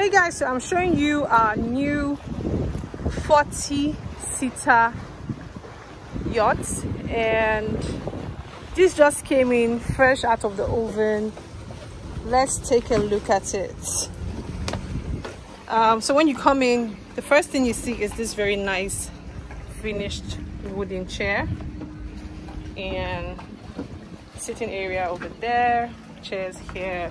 Hey guys, so I'm showing you our new 40-seater yacht, and this just came in fresh out of the oven. Let's take a look at it. So when you come in, the first thing you see is this very nice finished wooden chair, and sitting area over there, chairs here,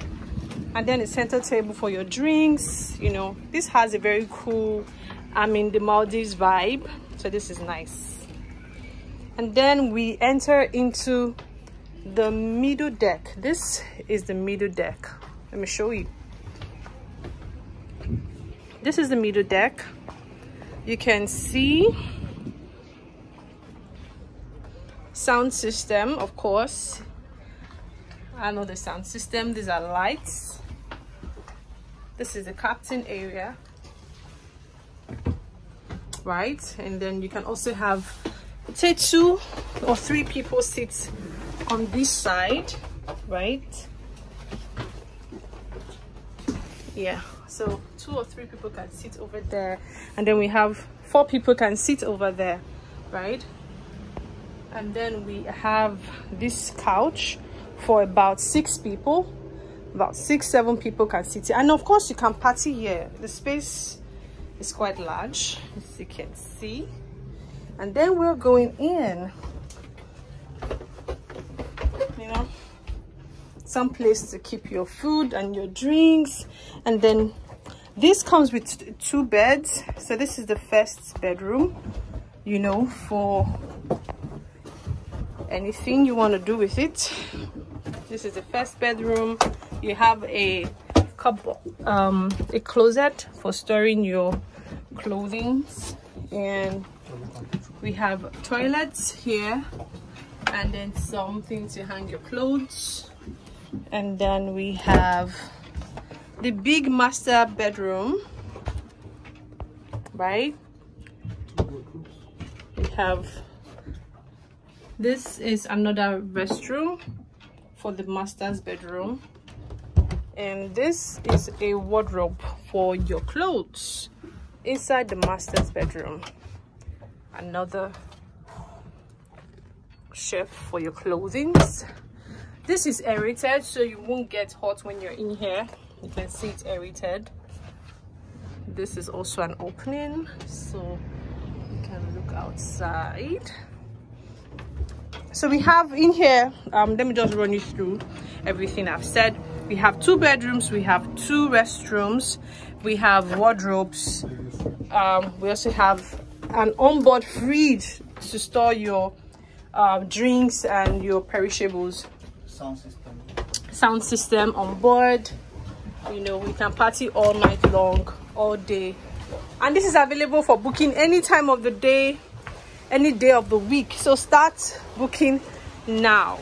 and then a center table for your drinks. You know, this has a very cool, I'm in the Maldives vibe, so this is nice. And then we enter into the middle deck. This is the middle deck. Let me show you. This is the middle deck. You can see sound system, of course. I know the sound system. These are lights. This is the captain area, right? And then you can also have, say, 2 or 3 people sit on this side, right? Yeah, so 2 or 3 people can sit over there, and then we have 4 people can sit over there, right? And then we have this couch for about 6 people. About 6, 7 people can sit here, and of course you can party here. The space is quite large, as you can see. And then we're going in, you know, some place to keep your food and your drinks. And then this comes with 2 beds. So this is the first bedroom, you know, for anything you want to do with it. This is the first bedroom. You have a couple a closet for storing your clothing, and we have toilets here, and then something to hang your clothes. And then we have the big master bedroom, right? We have, this is another restroom for the master's bedroom, and this is a wardrobe for your clothes inside the master's bedroom. Another shelf for your clothing. This is aerated, so you won't get hot when you're in here. You can see it's aerated. This is also an opening, so you can look outside. So we have in here, let me just run you through everything I've said. We have 2 bedrooms, we have 2 restrooms, we have wardrobes, we also have an onboard fridge to store your drinks and your perishables. Sound system on board. You know, we can party all night long, all day, and this is available for booking any time of the day, any day of the week. So start booking now.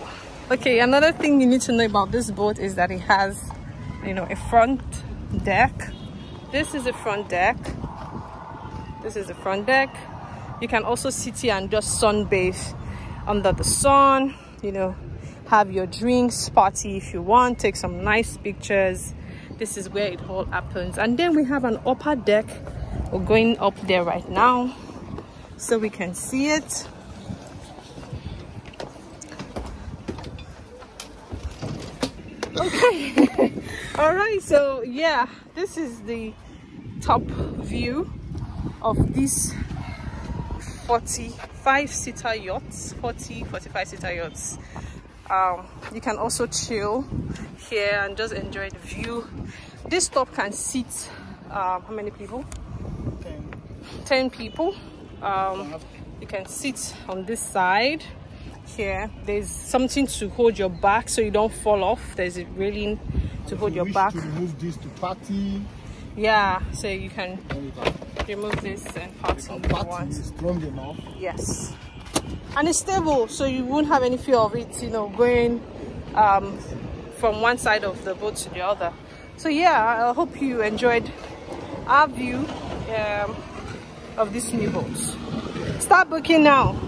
Okay, another thing you need to know about this boat is that it has, you know, a front deck. This is the front deck. This is the front deck. You can also sit here and just sunbathe under the sun, you know, have your drinks, party if you want, take some nice pictures. This is where it all happens. And then we have an upper deck. We're going up there right now, so we can see it. Okay. All right, so yeah, this is the top view of this 45-seater yachts, 45-seater yachts. You can also chill here and just enjoy the view. This top can seat how many people? 10 people. You can sit on this side here. There's something to hold your back so you don't fall off. There's a railing to hold your back. You remove this to party. Yeah, so you can remove this and party if you want. It's strong enough. Yes, and it's stable, so you won't have any fear of it, you know, going from one side of the boat to the other. So yeah, I hope you enjoyed our view of this new boat. Start booking now.